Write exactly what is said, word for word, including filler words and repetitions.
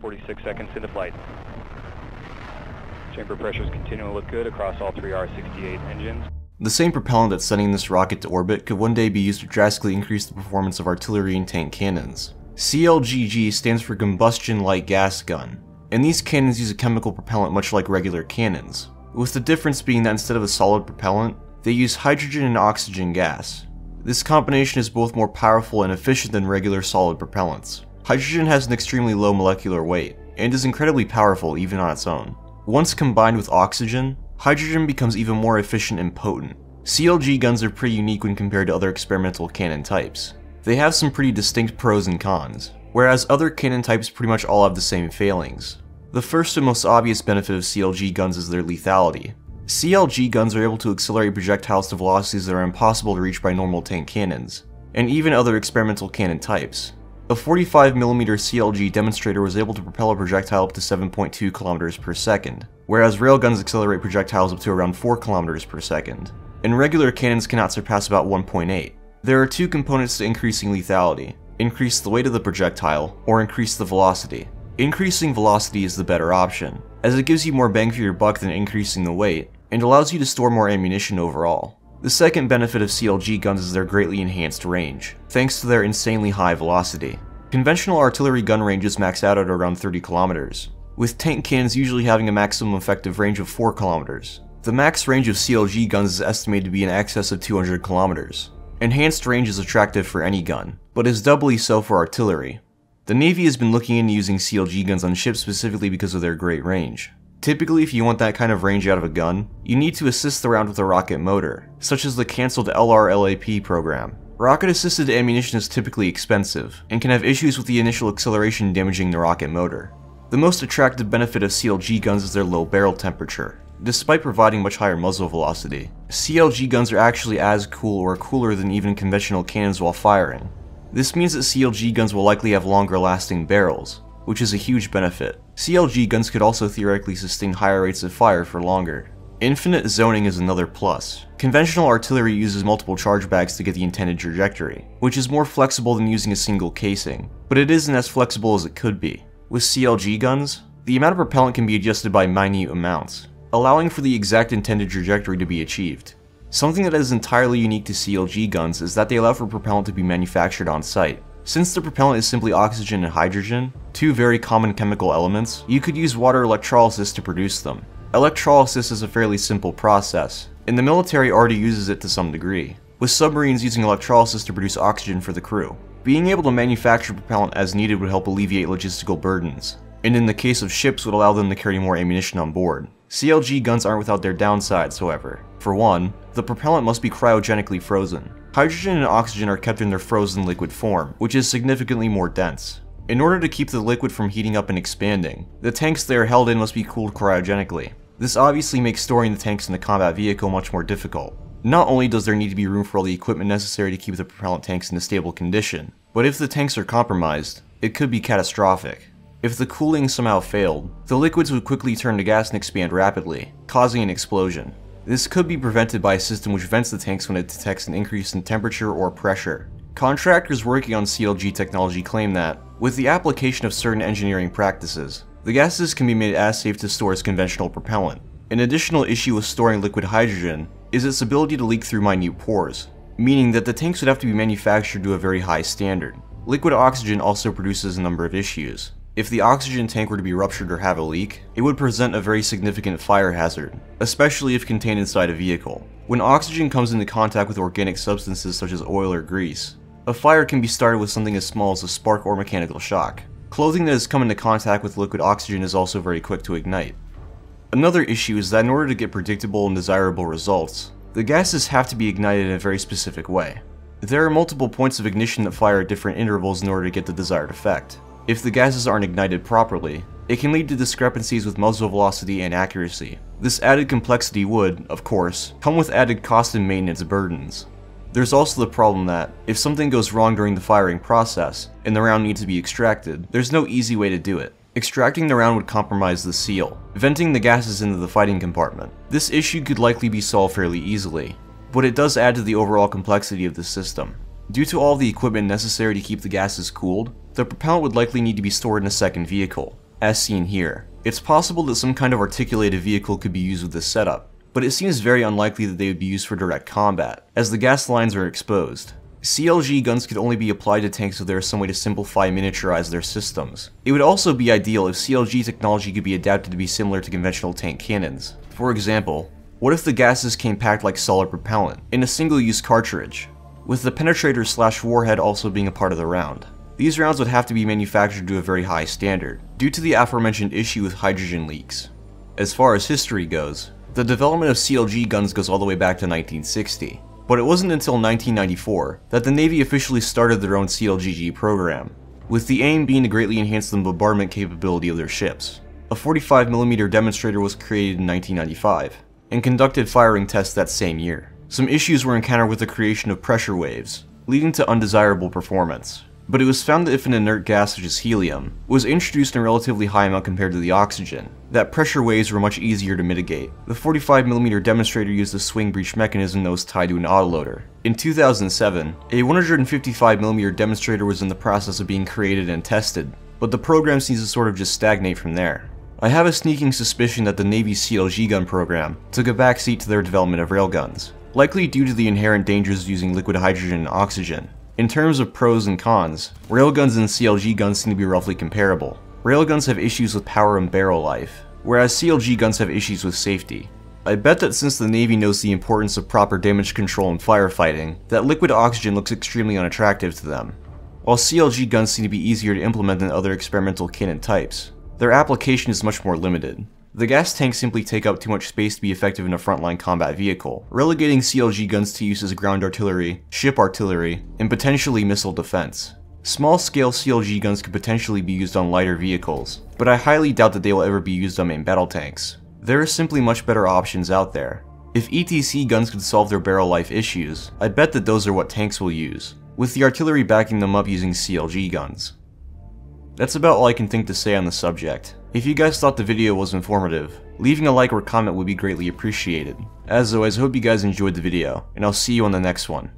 forty-six seconds into flight. Chamber pressures continue to look good across all three R sixty-eight engines. The same propellant that's sending this rocket to orbit could one day be used to drastically increase the performance of artillery and tank cannons. C L G G stands for Combustion Light Gas Gun, and these cannons use a chemical propellant much like regular cannons, with the difference being that instead of a solid propellant, they use hydrogen and oxygen gas. This combination is both more powerful and efficient than regular solid propellants. Hydrogen has an extremely low molecular weight, and is incredibly powerful even on its own. Once combined with oxygen, hydrogen becomes even more efficient and potent. C L G guns are pretty unique when compared to other experimental cannon types. They have some pretty distinct pros and cons, whereas other cannon types pretty much all have the same failings. The first and most obvious benefit of C L G guns is their lethality. C L G guns are able to accelerate projectiles to velocities that are impossible to reach by normal tank cannons, and even other experimental cannon types. A forty-five millimeter C L G demonstrator was able to propel a projectile up to seven point two kilometers per second, whereas railguns accelerate projectiles up to around four kilometers per second, and regular cannons cannot surpass about one point eight. There are two components to increasing lethality: increase the weight of the projectile, or increase the velocity. Increasing velocity is the better option, as it gives you more bang for your buck than increasing the weight, and allows you to store more ammunition overall. The second benefit of C L G guns is their greatly enhanced range, thanks to their insanely high velocity. Conventional artillery gun ranges max out at around thirty kilometers, with tank cannons usually having a maximum effective range of four kilometers. The max range of C L G guns is estimated to be in excess of two hundred kilometers. Enhanced range is attractive for any gun, but is doubly so for artillery. The Navy has been looking into using C L G guns on ships specifically because of their great range. Typically, if you want that kind of range out of a gun, you need to assist the round with a rocket motor, such as the cancelled L R L A P program. Rocket-assisted ammunition is typically expensive, and can have issues with the initial acceleration damaging the rocket motor. The most attractive benefit of C L G guns is their low barrel temperature. Despite providing much higher muzzle velocity, C L G guns are actually as cool or cooler than even conventional cannons while firing. This means that C L G guns will likely have longer lasting barrels, which is a huge benefit. C L G guns could also theoretically sustain higher rates of fire for longer. Infinite zoning is another plus. Conventional artillery uses multiple charge bags to get the intended trajectory, which is more flexible than using a single casing, but it isn't as flexible as it could be. With C L G guns, the amount of propellant can be adjusted by minute amounts, allowing for the exact intended trajectory to be achieved. Something that is entirely unique to C L G guns is that they allow for propellant to be manufactured on site. Since the propellant is simply oxygen and hydrogen, two very common chemical elements, you could use water electrolysis to produce them. Electrolysis is a fairly simple process, and the military already uses it to some degree, with submarines using electrolysis to produce oxygen for the crew. Being able to manufacture propellant as needed would help alleviate logistical burdens, and in the case of ships would allow them to carry more ammunition on board. C L G guns aren't without their downsides, however. For one, the propellant must be cryogenically frozen. Hydrogen and oxygen are kept in their frozen liquid form, which is significantly more dense. In order to keep the liquid from heating up and expanding, the tanks they are held in must be cooled cryogenically. This obviously makes storing the tanks in the combat vehicle much more difficult. Not only does there need to be room for all the equipment necessary to keep the propellant tanks in a stable condition, but if the tanks are compromised, it could be catastrophic. If the cooling somehow failed, the liquids would quickly turn to gas and expand rapidly, causing an explosion. This could be prevented by a system which vents the tanks when it detects an increase in temperature or pressure. Contractors working on C L G technology claim that, with the application of certain engineering practices, the gases can be made as safe to store as conventional propellant. An additional issue with storing liquid hydrogen is its ability to leak through minute pores, meaning that the tanks would have to be manufactured to a very high standard. Liquid oxygen also produces a number of issues. If the oxygen tank were to be ruptured or have a leak, it would present a very significant fire hazard, especially if contained inside a vehicle. When oxygen comes into contact with organic substances such as oil or grease, a fire can be started with something as small as a spark or mechanical shock. Clothing that has come into contact with liquid oxygen is also very quick to ignite. Another issue is that in order to get predictable and desirable results, the gases have to be ignited in a very specific way. There are multiple points of ignition that fire at different intervals in order to get the desired effect. If the gases aren't ignited properly, it can lead to discrepancies with muzzle velocity and accuracy. This added complexity would, of course, come with added cost and maintenance burdens. There's also the problem that, if something goes wrong during the firing process, and the round needs to be extracted, there's no easy way to do it. Extracting the round would compromise the seal, venting the gases into the fighting compartment. This issue could likely be solved fairly easily, but it does add to the overall complexity of the system. Due to all the equipment necessary to keep the gases cooled, the propellant would likely need to be stored in a second vehicle, as seen here. It's possible that some kind of articulated vehicle could be used with this setup, but it seems very unlikely that they would be used for direct combat, as the gas lines are exposed. C L G guns could only be applied to tanks if there is some way to simplify and miniaturize their systems. It would also be ideal if C L G technology could be adapted to be similar to conventional tank cannons. For example, what if the gases came packed like solid propellant, in a single-use cartridge, with the penetrator slash warhead also being a part of the round? These rounds would have to be manufactured to a very high standard, due to the aforementioned issue with hydrogen leaks. As far as history goes, the development of C L G guns goes all the way back to nineteen sixty. But it wasn't until nineteen ninety-four that the Navy officially started their own C L G G program, with the aim being to greatly enhance the bombardment capability of their ships. A forty-five millimeter demonstrator was created in nineteen ninety-five, and conducted firing tests that same year. Some issues were encountered with the creation of pressure waves, leading to undesirable performance. But it was found that if an inert gas such as helium was introduced in a relatively high amount compared to the oxygen, that pressure waves were much easier to mitigate. The forty-five millimeter demonstrator used a swing breech mechanism that was tied to an autoloader. In two thousand seven, a one hundred fifty-five millimeter demonstrator was in the process of being created and tested, but the program seems to sort of just stagnate from there. I have a sneaking suspicion that the Navy's C L G gun program took a backseat to their development of railguns, likely due to the inherent dangers using liquid hydrogen and oxygen. In terms of pros and cons, railguns and C L G guns seem to be roughly comparable. Railguns have issues with power and barrel life, whereas C L G guns have issues with safety. I bet that since the Navy knows the importance of proper damage control in firefighting, that liquid oxygen looks extremely unattractive to them. While C L G guns seem to be easier to implement than other experimental cannon types, their application is much more limited. The gas tanks simply take up too much space to be effective in a frontline combat vehicle, relegating C L G guns to use as ground artillery, ship artillery, and potentially missile defense. Small-scale C L G guns could potentially be used on lighter vehicles, but I highly doubt that they will ever be used on main battle tanks. There are simply much better options out there. If E T C guns could solve their barrel life issues, I bet that those are what tanks will use, with the artillery backing them up using C L G guns. That's about all I can think to say on the subject. If you guys thought the video was informative, leaving a like or comment would be greatly appreciated. As always, I hope you guys enjoyed the video, and I'll see you on the next one.